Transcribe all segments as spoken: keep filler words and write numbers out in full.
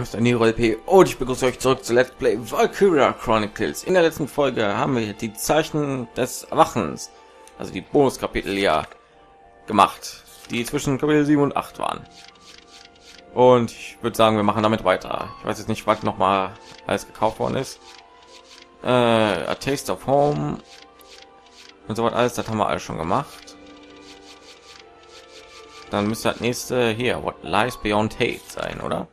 NiroLP und ich begrüße euch zurück zu Let's Play Valkyria Chronicles. In der letzten Folge haben wir die Zeichen des Erwachens, also die Bonuskapitel ja gemacht, die zwischen Kapitel sieben und acht waren. Und ich würde sagen, wir machen damit weiter. Ich weiß jetzt nicht, was noch mal alles gekauft worden ist. Äh, A Taste of Home und so was alles, das haben wir alles schon gemacht. Dann müsste das nächste hier What Lies Beyond Hate sein, oder?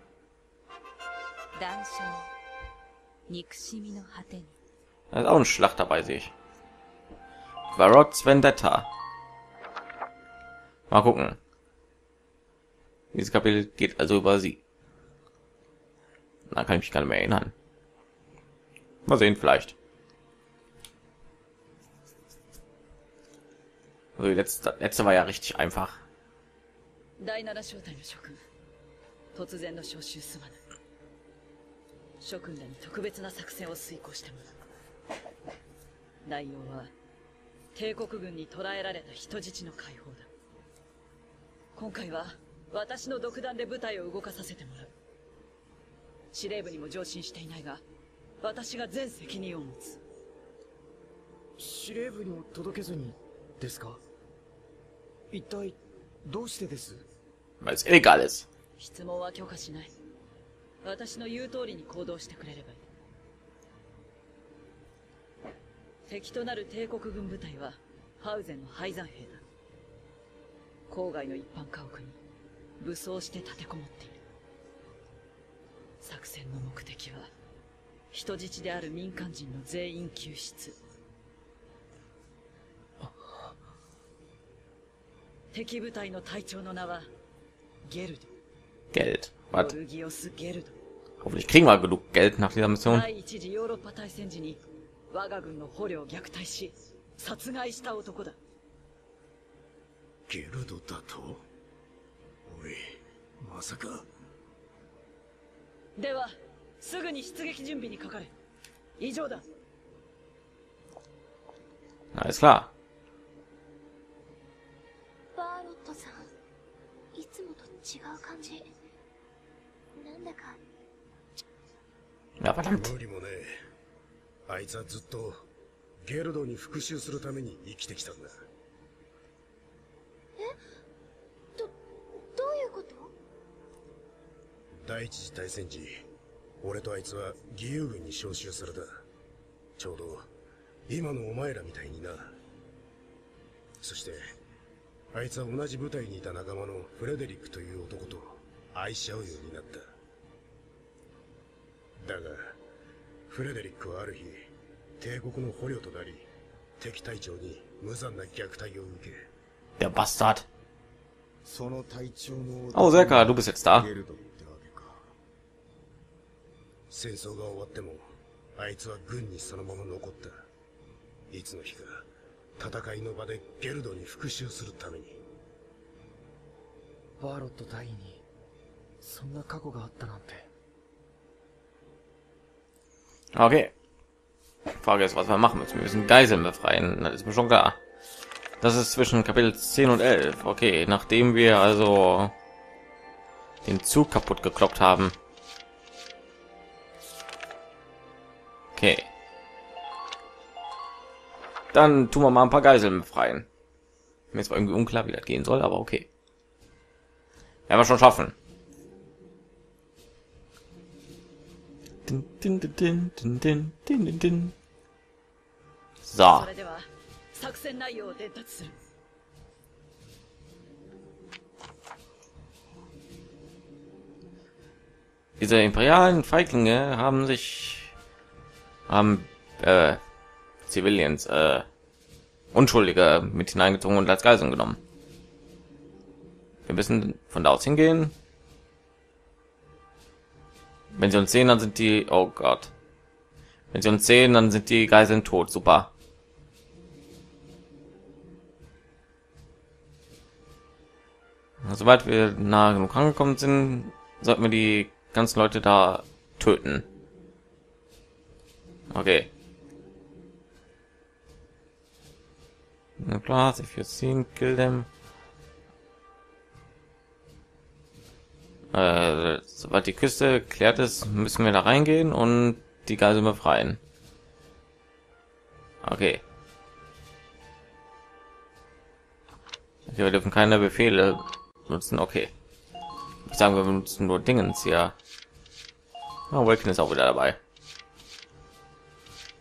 Da ist auch ein Schlacht dabei, sehe ich. Varrots Vendetta. Mal gucken. Dieses Kapitel geht also über sie. Da kann ich mich gar nicht mehr erinnern. Mal sehen, vielleicht. Also die letzte, das letzte war ja richtig einfach. Weil es illegal ist. Geld. Warte. Hoffentlich kriegen wir genug Geld nach dieser Mission. Alles klar. Ja, verdammt. Der Bastard. Oh, Serka, du bist jetzt da. Okay. Frage ist, was wir machen müssen. Wir müssen Geiseln befreien. Das ist mir schon klar. Das ist zwischen Kapitel zehn und elf. Okay, nachdem wir also den Zug kaputt gekloppt haben. Okay. Dann tun wir mal ein paar Geiseln befreien. Mir ist irgendwie unklar, wie das gehen soll, aber okay. Werden wir schon schaffen. So. Diese imperialen Feiglinge haben sich haben äh, Civilians, äh, Unschuldige mit hineingezogen und als Geiseln genommen. Wir müssen von da aus hingehen. Wenn sie uns sehen, dann sind die... Oh Gott. Wenn sie uns sehen, dann sind die Geiseln tot. Super. Sobald wir nah genug angekommen sind, sollten wir die ganzen Leute da töten. Okay. Na klar, if you seen, kill them. Sobald die Küste klärt ist, müssen wir da reingehen und die Geiseln befreien. Okay. Wir dürfen keine Befehle nutzen. Okay. Ich sage, wir benutzen nur Dingens hier. Oh, Welkin ist auch wieder dabei.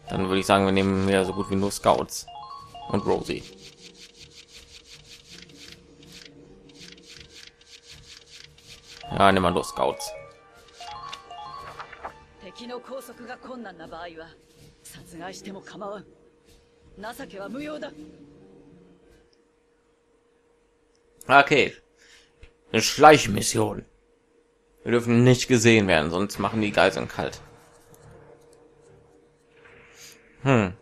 Dann würde ich sagen, wir nehmen ja so gut wie nur Scouts und Rosie. Ja, nehmen wir nur Scouts. Okay. Eine Schleichmission. Wir dürfen nicht gesehen werden, sonst machen die Geiseln kalt. Hm.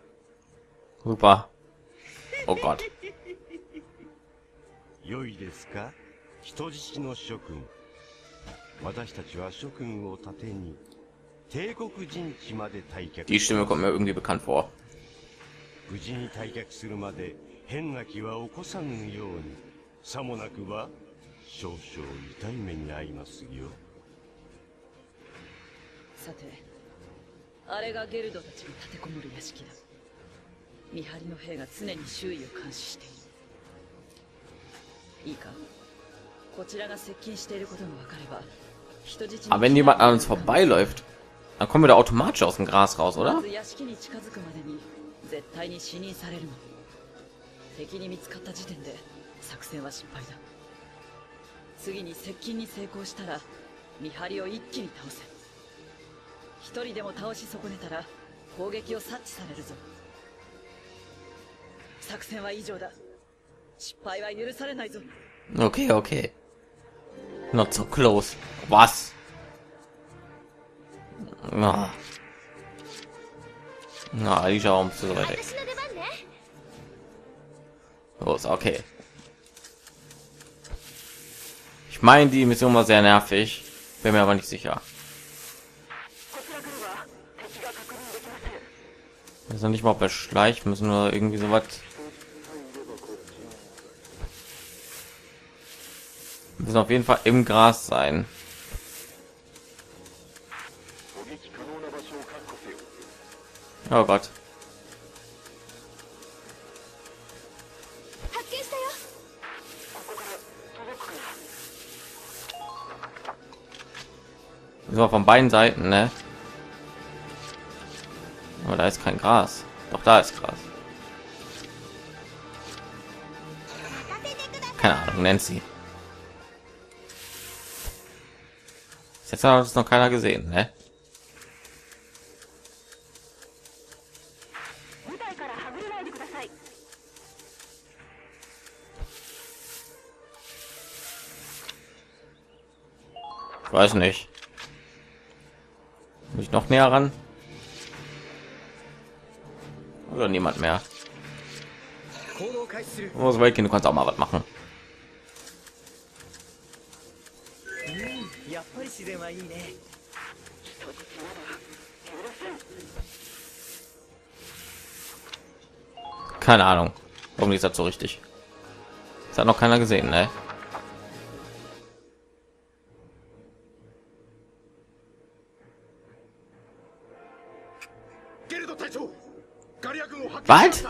Super. Oh Gott. Die Stimme kommt mir irgendwie bekannt vor. Aber wenn jemand an uns vorbeiläuft, dann kommen wir da automatisch aus dem Gras raus, oder? Okay, okay. Not so close. Was? Na, na, Alicia, warum bist du so weit weg? Los, okay. Ich meine, die Mission war sehr nervig. Bin mir aber nicht sicher. Wir sind nicht mal bei Schleich, müssen nur irgendwie so was. Müssen auf jeden Fall im Gras sein. Oh Gott. So, von beiden Seiten, ne? Aber da ist kein Gras. Doch, da ist Gras. Keine Ahnung, Nancy. Jetzt hat es noch keiner gesehen, ne? Ich weiß nicht. Muss ich noch näher ran? Oder niemand mehr? Oh, Welkin, du kannst auch mal was machen. Keine Ahnung, warum ist das so richtig? Das hat noch keiner gesehen, ne? Was?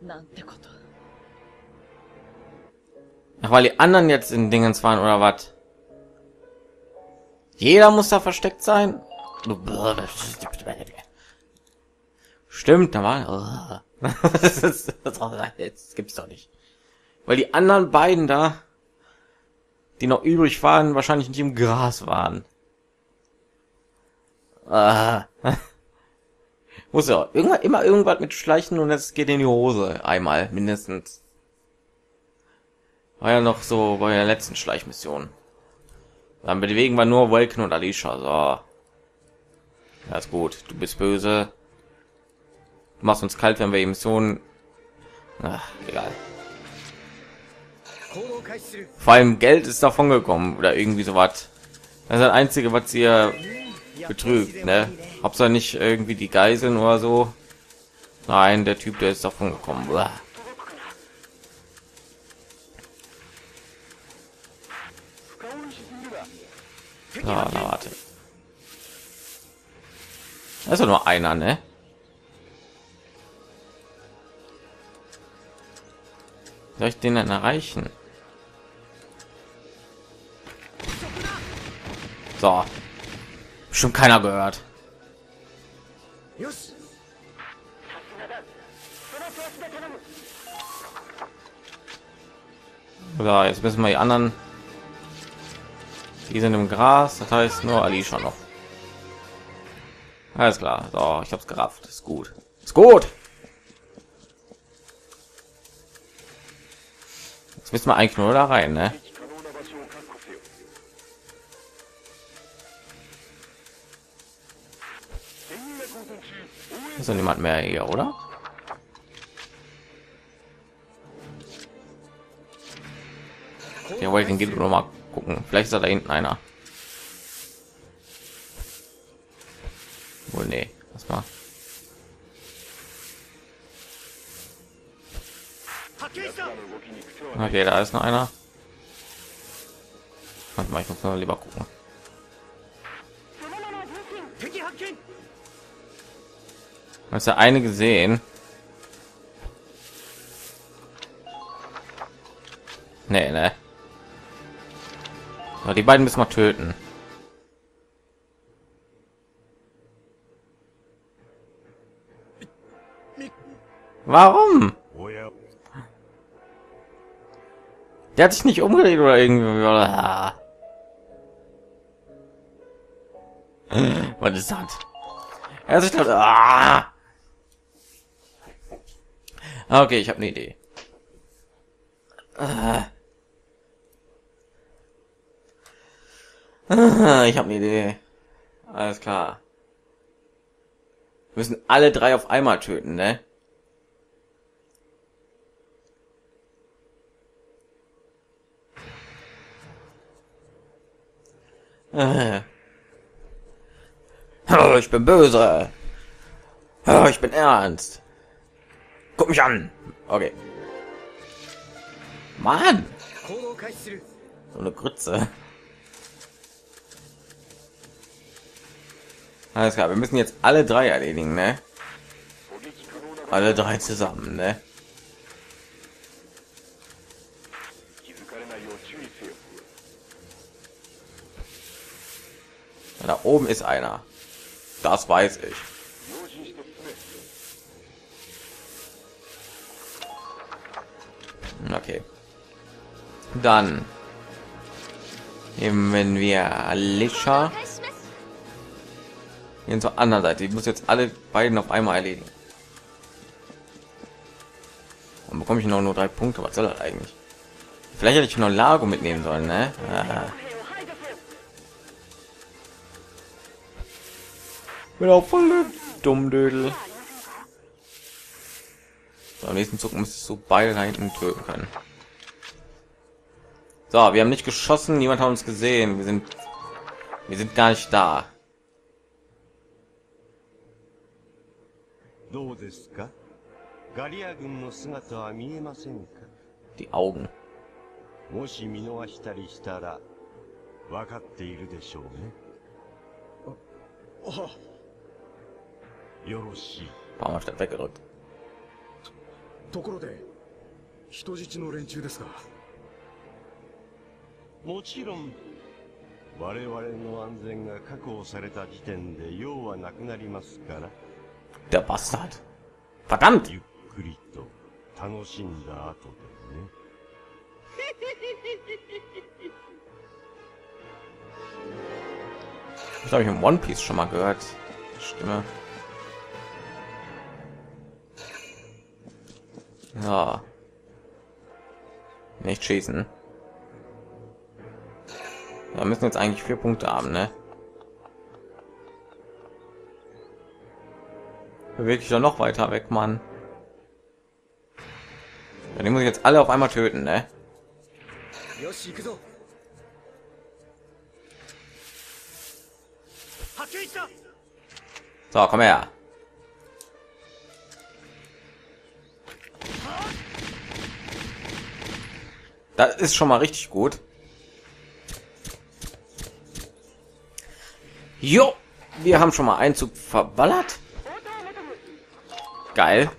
Was? Ach, weil die anderen jetzt in Dingens waren oder was? Jeder muss da versteckt sein. Stimmt, da war. Das gibt's doch nicht. Weil die anderen beiden da, die noch übrig waren, wahrscheinlich nicht im Gras waren. Ah. Muss ja irgendwann immer irgendwas mit Schleichen und es geht in die Hose einmal mindestens. War ja noch so bei der letzten Schleichmission. Dann bewegen wir nur Welkin und Alicia. So. Ja, ist gut. Du bist böse. Du machst uns kalt, wenn wir die Mission. Ach, egal. Vor allem Geld ist davon gekommen oder irgendwie so was. Das ist das einzige, was ihr betrügt, ne? Hauptsache nicht irgendwie die Geiseln oder so. Nein, der Typ, der ist davon gekommen. Uah. Na, na, warte. Das ist doch nur einer, ne? Soll ich den dann erreichen? So. Schon keiner gehört. So, jetzt müssen wir die anderen... Die sind im Gras, das heißt nur Alicia noch. Alles klar, so, ich habe es gerafft. Ist gut. Ist gut. Jetzt müssen wir eigentlich nur da rein, ne? Ist ja niemand mehr hier, oder? Den Welkin geht noch mal gucken. Vielleicht ist da, da hinten einer. Oh nee, das war. Okay, da ist noch einer. Warte mal, ich muss noch lieber gucken. Hast du eine gesehen? Nee, ne? Die beiden müssen wir töten. Warum? Der hat sich nicht umgedreht oder irgendwie. Was ist das? Er sich das. Ah! Okay, ich habe eine Idee. Ah. Ich habe eine Idee. Alles klar. Wir müssen alle drei auf einmal töten, ne? Oh, ich bin böse. Oh, ich bin ernst. Guck mich an. Okay. Mann. So eine Grütze. Alles klar, wir müssen jetzt alle drei erledigen, ne? Alle drei zusammen, ne? Da oben ist einer. Das weiß ich. Okay. Dann nehmen wir Alicia. Gehen zur anderen Seite. Ich muss jetzt alle beiden auf einmal erledigen. Und bekomme ich noch nur drei Punkte? Was soll das eigentlich? Vielleicht hätte ich noch Largo mitnehmen sollen, ne? Ah. Bin auch voll dumm, Dödel. So, am nächsten Zug müsstest du beide da hinten töten können. So, wir haben nicht geschossen, niemand hat uns gesehen. Wir sind, wir sind gar nicht da. Die Augen. Warum hat er weggedrückt? Der Bastard. Verdammt! Ich habe im One Piece schon mal gehört. Stimme. Ja. Nicht schießen. Da müssen jetzt eigentlich vier Punkte haben, ne? Wirklich doch noch weiter weg, Mann. Ja, den muss ich jetzt alle auf einmal töten, ne? So, komm her. Das ist schon mal richtig gut. Jo, wir haben schon mal Einzug verballert. Geil.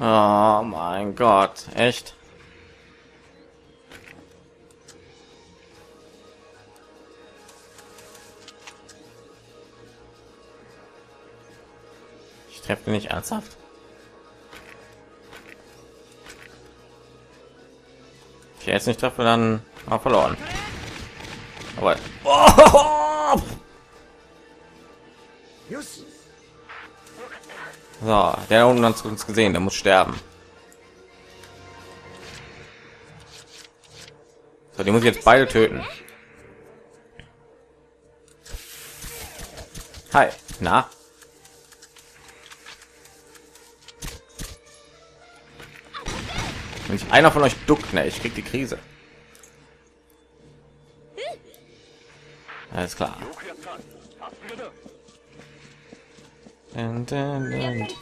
Oh mein Gott, echt. Ich treffe nicht ernsthaft. Ich jetzt nicht treffe, dann haben wir verloren. Aber oh! So, der unten hat uns gesehen, der muss sterben. So, die muss ich jetzt beide töten. Hi, na? Wenn sich einer von euch duckt, ne, ich krieg die Krise. Alles klar. Und, und, und.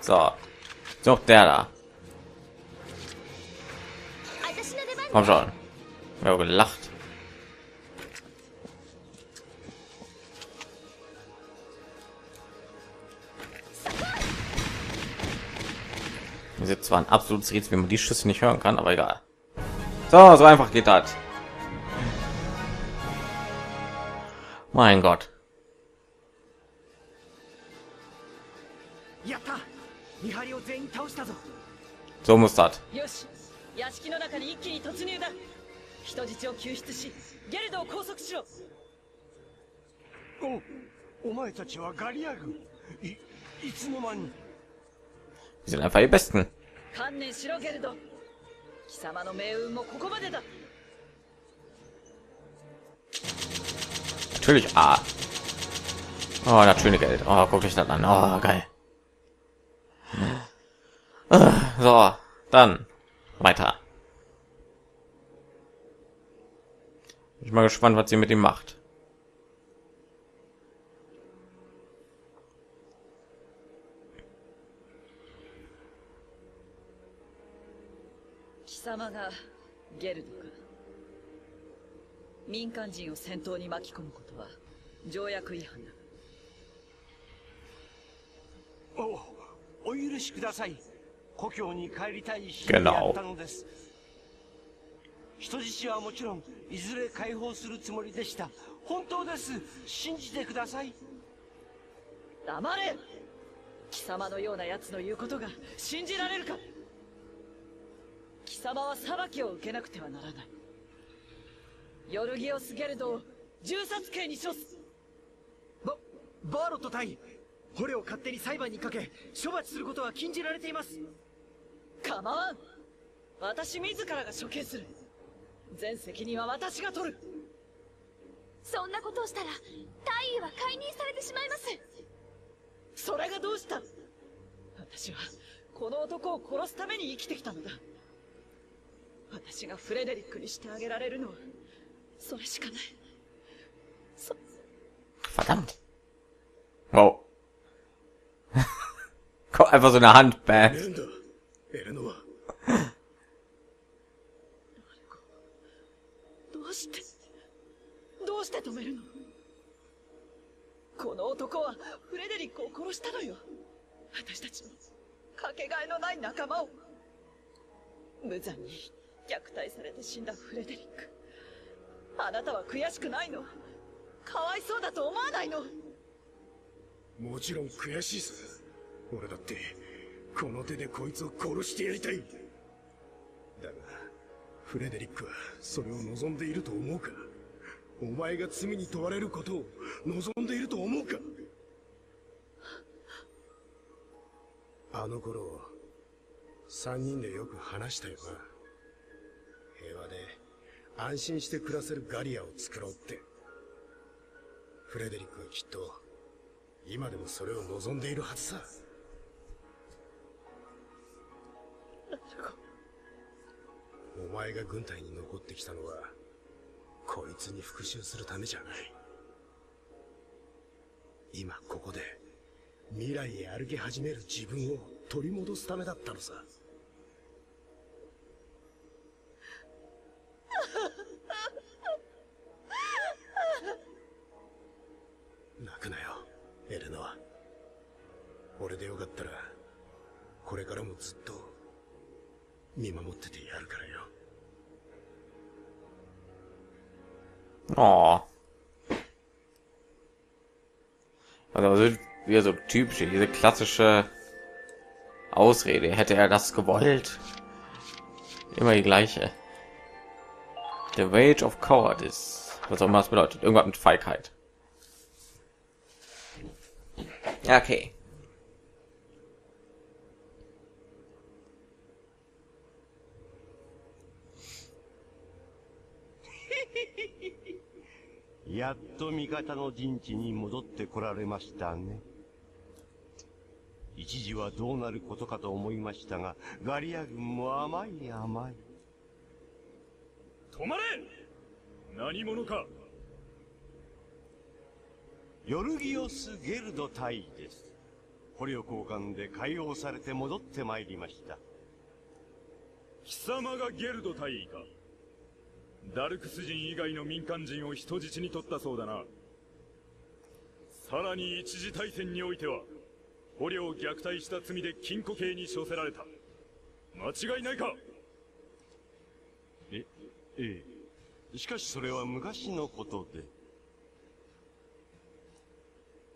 So, ist auch der da. Komm schon. Ich habe gelacht. Das ist zwar ein absolutes Rätsel, wie man die Schüsse nicht hören kann, aber egal. So, so einfach geht das. Mein Gott. So muss das. Wir sind einfach die Besten. Natürlich A. Ah. Oh, das schöne Geld. Oh, guck dich das an. Oh, geil. So, dann weiter. Ich bin mal gespannt, was sie mit ihm macht. Genau. Verdammt. Wow. Kommt einfach so eine Hand, bam. お前が軍隊に残ってきたのはこいつに復讐するためじゃない。今ここで未来へ歩き始める自分を取り戻すためだったのさ。泣くなよ、エレノア。俺でよかったらこれからもずっと見守っててやるからよ。Oh. Also das ist wieder so typisch, diese klassische Ausrede. Hätte er das gewollt? Immer die gleiche. The Wage of Cowardice. Was auch immer das bedeutet. Irgendwas mit Feigheit. Okay. Ja, du mich hat er noch den Tini modot der Korallemastane. Ich war Donald Kotokata Moimastanga, Gariag Moamai Amai. Tomaren! Nani Monoka! Yorugios Gerdo Taides. Horiokokan de Kaio Sarte modotte Mailimasta. Kisamaga Gerdo Taika. ダルクス人以外の民間人を人質に取ったそうだな。さらに一時大戦においては捕虜を虐待した罪で禁錮刑に処せられた。間違いないか。え、ええ。しかしそれは昔のことで。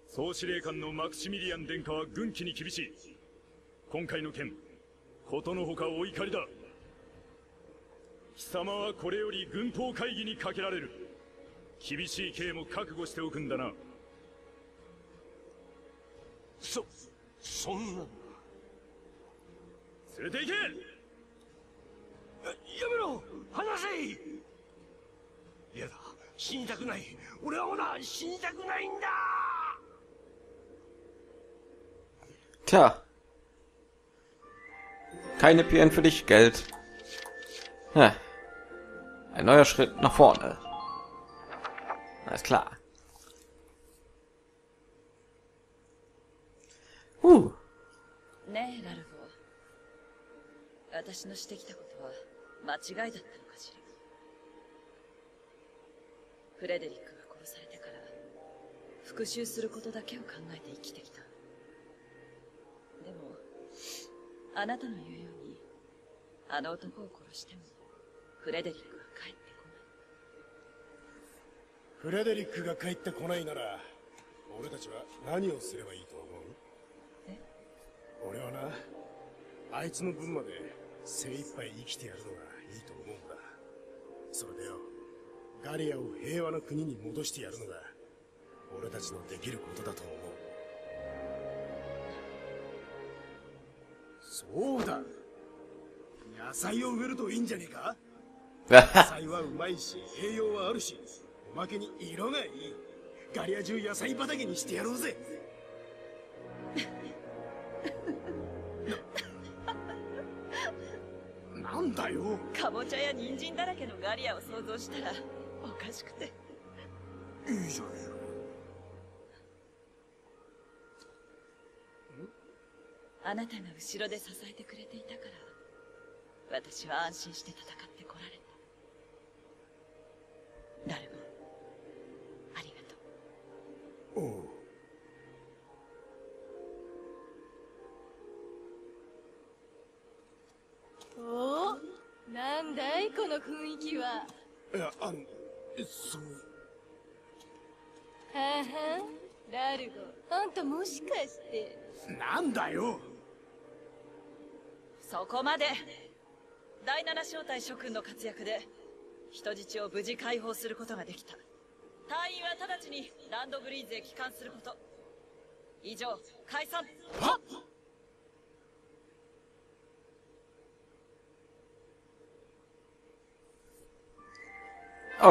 総司令官のマクシミリアン殿下は軍規に厳しい。今回の件、ことのほかお怒りだ。 貴様はこれより軍法会議にかけられる。厳しい刑も覚悟しておくんだな。そ、そんな。連れて行け。やめろ、離せ。嫌だ、死にたくない。俺はまだ死にたくないんだ。Tja. Keine P N für dich, Geld. Ja. Ein neuer Schritt nach vorne. Alles klar. Uh. Nee, Largo. 私のしてきたことは間違いだったのかしら。フレデリックが殺されてから復讐することだけを考えて生きてきた。でも、あなたの言うようにあの男を殺してもフレデリックが帰ってこない。フレデリックが帰ってこないなら、俺たちは何をすればいいと思う？え？俺はな、あいつの分まで精一杯生きてやるのがいいと思うんだ。それでよ、ガリアを平和の国に戻してやるのが、俺たちのできることだと思う。そうだ。 野菜を植えるといいんじゃねえか。野菜はうまいし、栄養はあるし、おまけに色がいい。ガリア中野菜畑にしてやろうぜ。な, なんだよ。カボチャや人参だらけのガリアを想像したらおかしくて。いいじゃねえか。あなたが後ろで支えてくれていたから。 私は安心して戦ってこられた。ラルゴ、ありがとう。おう。おお、なんだいこの雰囲気は。いや、あの、そう。ははん、ラルゴ、あんたもしかして。なんだよ。そこまで。 第七小隊諸君の活躍で人質を無事解放することができた。隊員は直ちにランドブリーズへ帰還すること。以上、解散。はっ。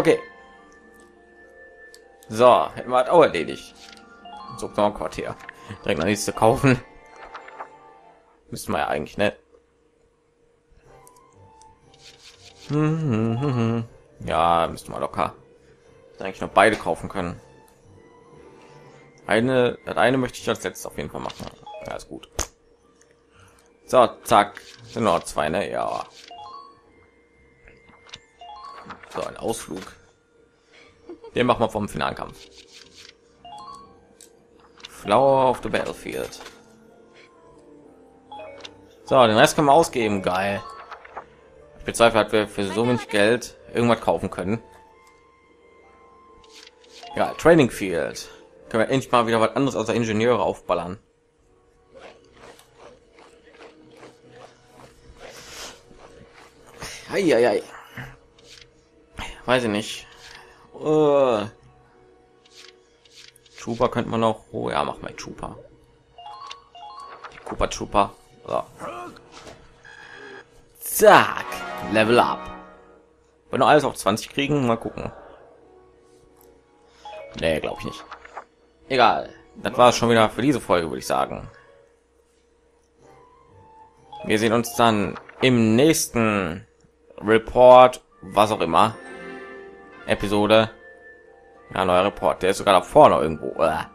Okay. So, hätten wir das auch erledigt. Sucht noch ein Quartier. Direkt noch nichts zu kaufen. Müssen wir ja eigentlich, ne? Ja, müsste mal locker eigentlich noch beide kaufen können. Eine, eine möchte ich als letztes auf jeden Fall machen. Ja, ist gut. So, zack, sind noch zwei, ne? Ja. So, ein Ausflug. Den machen wir vom Finalkampf. Flower of the Battlefield. So, den Rest können wir ausgeben. Geil. Ich bezweifle, dass wir für so wenig Geld irgendwas kaufen können. Ja, Training Field. Können wir endlich mal wieder was anderes außer Ingenieure aufballern. Eieiei. Weiß ich nicht. Uh. Trooper könnte man noch. Oh ja, mach mal Trooper. Cooper Trooper. So. Zack. Level up. Wenn wir alles auf zwanzig kriegen, mal gucken. Nee, glaube ich nicht. Egal. Das war es schon wieder für diese Folge, würde ich sagen. Wir sehen uns dann im nächsten Report, was auch immer. Episode. Ja, neuer Report. Der ist sogar da vorne irgendwo. Dann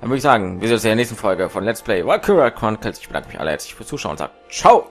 würde ich sagen, wir sehen uns in der nächsten Folge von Let's Play Valkyria Chronicles. Ich bedanke mich alle herzlich fürs Zuschauen und sage ciao.